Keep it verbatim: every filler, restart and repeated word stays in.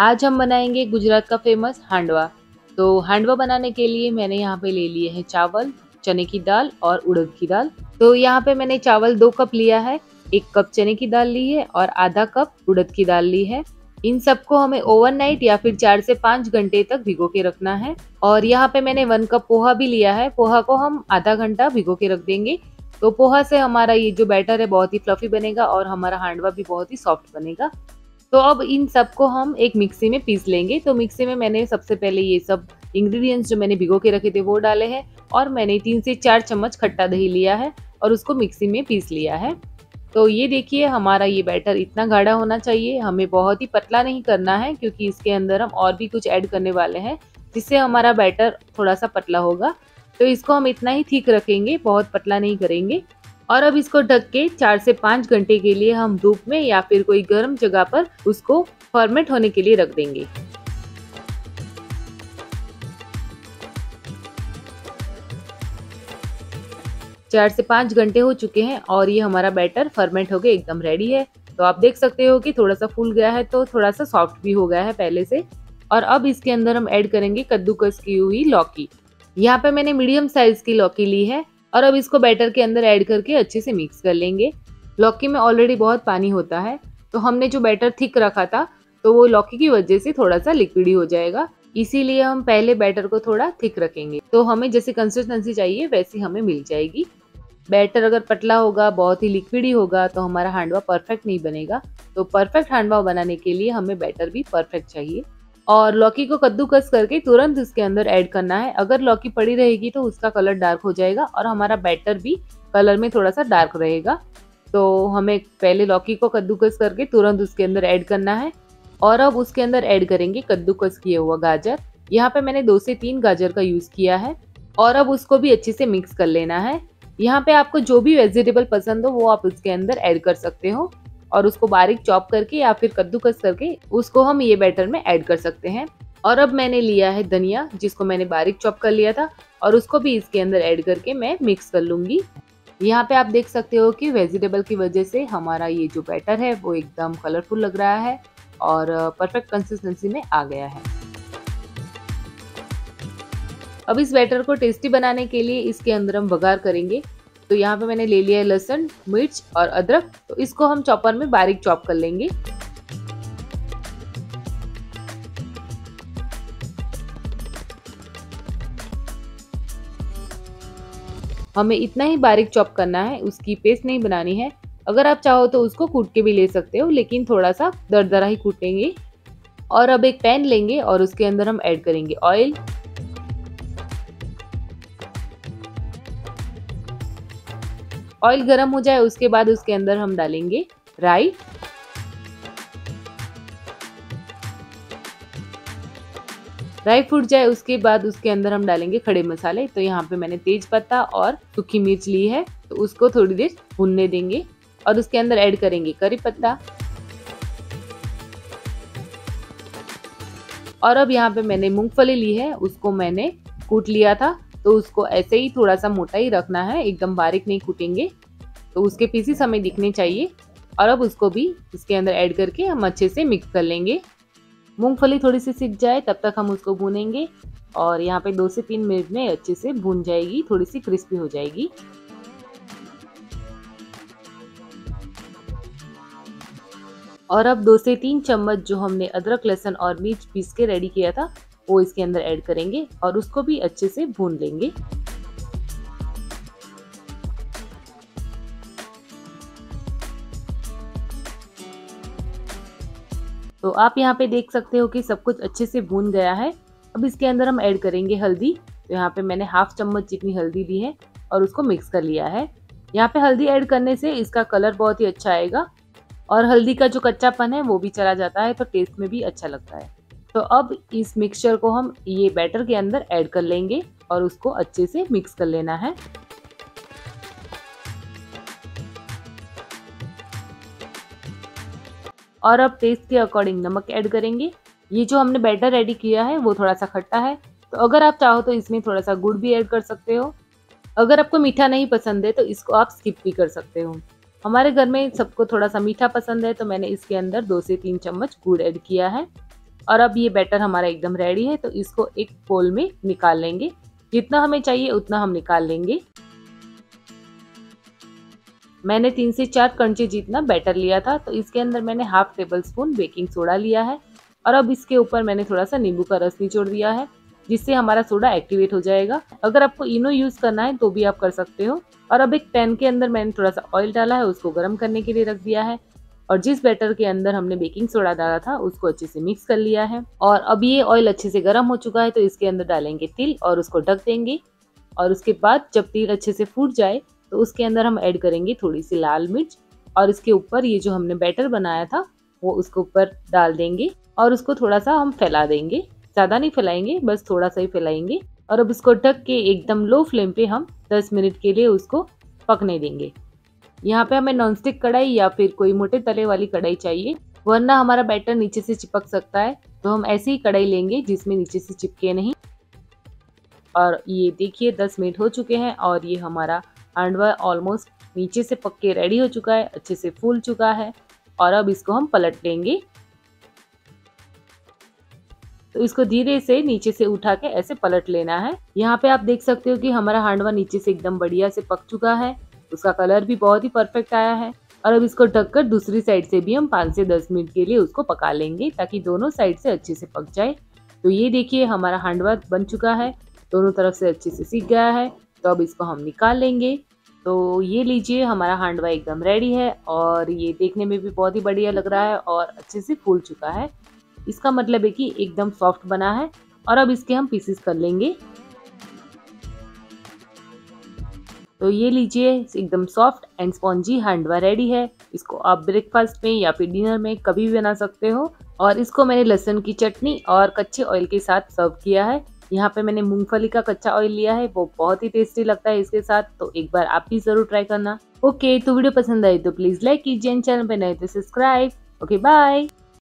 आज हम बनाएंगे गुजरात का फेमस हांडवा। तो हांडवा बनाने के लिए मैंने यहाँ पे ले लिए हैं चावल, चने की दाल और उड़द की दाल। तो यहाँ पे मैंने चावल दो कप लिया है, एक कप चने की दाल ली है और आधा कप उड़द की दाल ली है। इन सबको हमें ओवरनाइट या फिर चार से पाँच घंटे तक भिगो के रखना है। और यहाँ पे मैंने वन कप पोहा भी लिया है, पोहा को हम आधा घंटा भिगो के रख देंगे। तो पोहा से हमारा ये जो बैटर है बहुत ही फ्लफी बनेगा और हमारा हांडवा भी बहुत ही सॉफ्ट बनेगा। तो अब इन सबको हम एक मिक्सी में पीस लेंगे। तो मिक्सी में मैंने सबसे पहले ये सब इंग्रेडिएंट्स जो मैंने भिगो के रखे थे वो डाले हैं और मैंने तीन से चार चम्मच खट्टा दही लिया है और उसको मिक्सी में पीस लिया है। तो ये देखिए हमारा ये बैटर इतना गाढ़ा होना चाहिए, हमें बहुत ही पतला नहीं करना है क्योंकि इसके अंदर हम और भी कुछ ऐड करने वाले हैं जिससे हमारा बैटर थोड़ा सा पतला होगा। तो इसको हम इतना ही ठीक रखेंगे, बहुत पतला नहीं करेंगे। और अब इसको ढक के चार से पाँच घंटे के लिए हम धूप में या फिर कोई गर्म जगह पर उसको फर्मेंट होने के लिए रख देंगे। चार से पाँच घंटे हो चुके हैं और ये हमारा बैटर फर्मेंट होके एकदम रेडी है। तो आप देख सकते हो कि थोड़ा सा फूल गया है, तो थोड़ा सा सॉफ्ट भी हो गया है पहले से। और अब इसके अंदर हम ऐड करेंगे कद्दूकस की हुई लौकी। यहाँ पे मैंने मीडियम साइज की लौकी ली है और अब इसको बैटर के अंदर ऐड करके अच्छे से मिक्स कर लेंगे। लौकी में ऑलरेडी बहुत पानी होता है, तो हमने जो बैटर थिक रखा था तो वो लौकी की वजह से थोड़ा सा लिक्विड ही हो जाएगा, इसीलिए हम पहले बैटर को थोड़ा थिक रखेंगे। तो हमें जैसी कंसिस्टेंसी चाहिए वैसी हमें मिल जाएगी। बैटर अगर पतला होगा, बहुत ही लिक्विड ही होगा तो हमारा हांडवा परफेक्ट नहीं बनेगा। तो परफेक्ट हांडवा बनाने के लिए हमें बैटर भी परफेक्ट चाहिए। और लौकी को कद्दूकस करके तुरंत उसके अंदर ऐड करना है। अगर लौकी पड़ी रहेगी तो उसका कलर डार्क हो जाएगा और हमारा बैटर भी कलर में थोड़ा सा डार्क रहेगा। तो हमें पहले लौकी को कद्दूकस करके तुरंत उसके अंदर ऐड करना है। और अब उसके अंदर ऐड करेंगे कद्दूकस किया हुआ गाजर। यहाँ पे मैंने दो से तीन गाजर का यूज़ किया है। और अब उसको भी अच्छे से मिक्स कर लेना है। यहाँ पे आपको जो भी वेजिटेबल पसंद हो वो आप उसके अंदर ऐड कर सकते हो और उसको बारीक चॉप करके या फिर कद्दूकस करके उसको हम ये बैटर में ऐड कर सकते हैं। और अब मैंने लिया है धनिया, जिसको मैंने बारीक चॉप कर लिया था और उसको भी इसके अंदर ऐड करके मैं मिक्स कर लूँगी। यहाँ पे आप देख सकते हो कि वेजिटेबल की वजह से हमारा ये जो बैटर है वो एकदम कलरफुल लग रहा है और परफेक्ट कंसिस्टेंसी में आ गया है। अब इस बैटर को टेस्टी बनाने के लिए इसके अंदर हम बघार करेंगे। तो यहाँ पे मैंने ले लिया है लहसुन, मिर्च और अदरक। तो इसको हम चॉपर में बारीक चॉप कर लेंगे। हमें इतना ही बारीक चॉप करना है, उसकी पेस्ट नहीं बनानी है। अगर आप चाहो तो उसको कूट के भी ले सकते हो, लेकिन थोड़ा सा दरदरा ही कूटेंगे। और अब एक पैन लेंगे और उसके अंदर हम ऐड करेंगे ऑयल। ऑयल गरम हो जाए उसके बाद उसके अंदर हम डालेंगे राई। राई फूट जाए उसके बाद उसके अंदर हम डालेंगे खड़े मसाले। तो यहाँ पे मैंने तेज पत्ता और सूखी मिर्च ली है, तो उसको थोड़ी देर भुनने देंगे। और उसके अंदर ऐड करेंगे करी पत्ता। और अब यहाँ पे मैंने मूंगफली ली है, उसको मैंने कूट लिया था, तो उसको ऐसे ही थोड़ा सा मोटा ही रखना है, एकदम बारीक नहीं कूटेंगे। तो उसके पीसेस हमें दिखने चाहिए। और अब उसको भी इसके अंदर ऐड करके हम अच्छे से मिक्स कर लेंगे। मूंगफली थोड़ी सी सिक जाए तब तक हम उसको भूनेंगे और यहाँ पे दो से तीन मिनट में अच्छे से भून जाएगी, थोड़ी सी क्रिस्पी हो जाएगी। और अब दो से तीन चम्मच जो हमने अदरक, लहसुन और मिर्च पीस के रेडी किया था वो इसके अंदर ऐड करेंगे और उसको भी अच्छे से भून लेंगे। तो आप यहाँ पे देख सकते हो कि सब कुछ अच्छे से भून गया है। अब इसके अंदर हम ऐड करेंगे हल्दी। तो यहाँ पे मैंने हाफ चम्मच जितनी हल्दी दी है और उसको मिक्स कर लिया है। यहाँ पे हल्दी ऐड करने से इसका कलर बहुत ही अच्छा आएगा और हल्दी का जो कच्चापन है वो भी चला जाता है, तो टेस्ट में भी अच्छा लगता है। तो अब इस मिक्सचर को हम ये बैटर के अंदर ऐड कर लेंगे और उसको अच्छे से मिक्स कर लेना है। और अब टेस्ट के अकॉर्डिंग नमक ऐड करेंगे। ये जो हमने बैटर रेडी किया है वो थोड़ा सा खट्टा है, तो अगर आप चाहो तो इसमें थोड़ा सा गुड़ भी ऐड कर सकते हो। अगर आपको मीठा नहीं पसंद है तो इसको आप स्किप भी कर सकते हो। हमारे घर में सबको थोड़ा सा मीठा पसंद है, तो मैंने इसके अंदर दो से तीन चम्मच गुड़ ऐड किया है। और अब ये बैटर हमारा एकदम रेडी है, तो इसको एक बोल में निकाल लेंगे। जितना हमें चाहिए उतना हम निकाल लेंगे। मैंने तीन से चार कंचे जितना बैटर लिया था, तो इसके अंदर मैंने half table spoon baking soda लिया है और अब इसके ऊपर मैंने थोड़ा सा नींबू का रस निचोड़ दिया है, जिससे हमारा सोडा एक्टिवेट हो जाएगा। अगर आपको इनो यूज करना है तो भी आप कर सकते हो। और अब एक पैन के अंदर मैंने थोड़ा सा ऑयल डाला है, उसको गर्म करने के लिए रख दिया है और जिस बैटर के अंदर हमने बेकिंग सोडा डाला था उसको अच्छे से मिक्स कर लिया है। और अब ये ऑयल अच्छे से गर्म हो चुका है, तो इसके अंदर डालेंगे तिल और उसको ढक देंगे। और उसके बाद जब तिल अच्छे से फूट जाए तो उसके अंदर हम ऐड करेंगे थोड़ी सी लाल मिर्च और इसके ऊपर ये जो हमने बैटर बनाया था वो उसके ऊपर डाल देंगे और उसको थोड़ा सा हम फैला देंगे। ज़्यादा नहीं फैलाएंगे, बस थोड़ा सा ही फैलाएंगे। और अब इसको ढक के एकदम लो फ्लेम पे हम दस मिनट के लिए उसको पकने देंगे। यहाँ पे हमें नॉनस्टिक कढ़ाई या फिर कोई मोटे तले वाली कढ़ाई चाहिए, वरना हमारा बैटर नीचे से चिपक सकता है। तो हम ऐसी ही कढ़ाई लेंगे जिसमें नीचे से चिपके नहीं। और ये देखिए दस मिनट हो चुके हैं और ये हमारा हांडवा ऑलमोस्ट नीचे से पक के रेडी हो चुका है, अच्छे से फूल चुका है। और अब इसको हम पलट लेंगे। तो इसको धीरे से नीचे से उठा के ऐसे पलट लेना है। यहाँ पे आप देख सकते हो कि हमारा हांडवा नीचे से एकदम बढ़िया से पक चुका है, उसका कलर भी बहुत ही परफेक्ट आया है। और अब इसको ढककर दूसरी साइड से भी हम पाँच से दस मिनट के लिए उसको पका लेंगे, ताकि दोनों साइड से अच्छे से पक जाए। तो ये देखिए हमारा हांडवा बन चुका है, दोनों तरफ से अच्छे से सिक गया है। तो अब इसको हम निकाल लेंगे। तो ये लीजिए हमारा हांडवा एकदम रेडी है और ये देखने में भी बहुत ही बढ़िया लग रहा है और अच्छे से फूल चुका है। इसका मतलब है कि एकदम सॉफ्ट बना है। और अब इसके हम पीसेस कर लेंगे। तो ये लीजिए एकदम soft and spongy handvo ready है। इसको आप ब्रेकफास्ट में या फिर डिनर में कभी भी बना सकते हो। और इसको मैंने लहसुन की चटनी और कच्चे ऑयल के साथ सर्व किया है। यहाँ पे मैंने मूंगफली का कच्चा ऑयल लिया है, वो बहुत ही टेस्टी लगता है इसके साथ। तो एक बार आप भी जरूर ट्राई करना। ओके, तो वीडियो पसंद आई तो प्लीज लाइक कीजिए, चैनल पे नए तो सब्सक्राइब। Okay, bye.